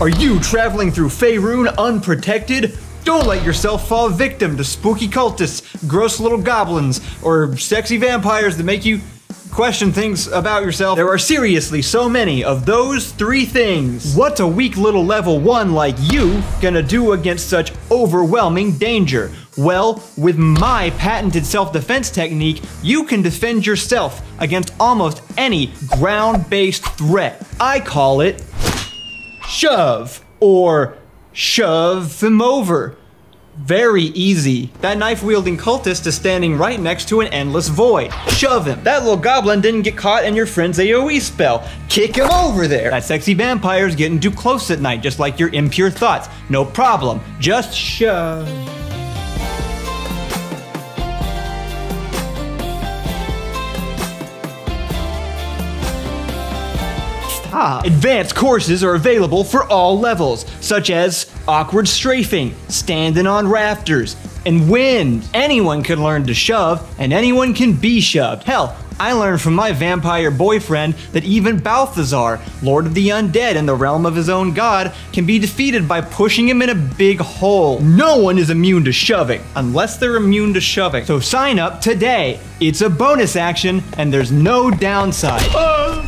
Are you traveling through Faerun unprotected? Don't let yourself fall victim to spooky cultists, gross little goblins, or sexy vampires that make you question things about yourself. There are seriously so many of those three things. What's a weak little level 1 like you gonna do against such overwhelming danger? Well, with my patented self-defense technique, you can defend yourself against almost any ground-based threat. I call it shove, or shove him over. Very easy. That knife-wielding cultist is standing right next to an endless void. Shove him. That little goblin didn't get caught in your friend's AoE spell. Kick him over there. That sexy vampire's getting too close at night, just like your impure thoughts. No problem. Just shove. Advanced courses are available for all levels, such as awkward strafing, standing on rafters, and wind. Anyone can learn to shove, and anyone can be shoved. Hell, I learned from my vampire boyfriend that even Balthazar, Lord of the Undead in the realm of his own god, can be defeated by pushing him in a big hole. No one is immune to shoving, unless they're immune to shoving. So sign up today. It's a bonus action, and there's no downside.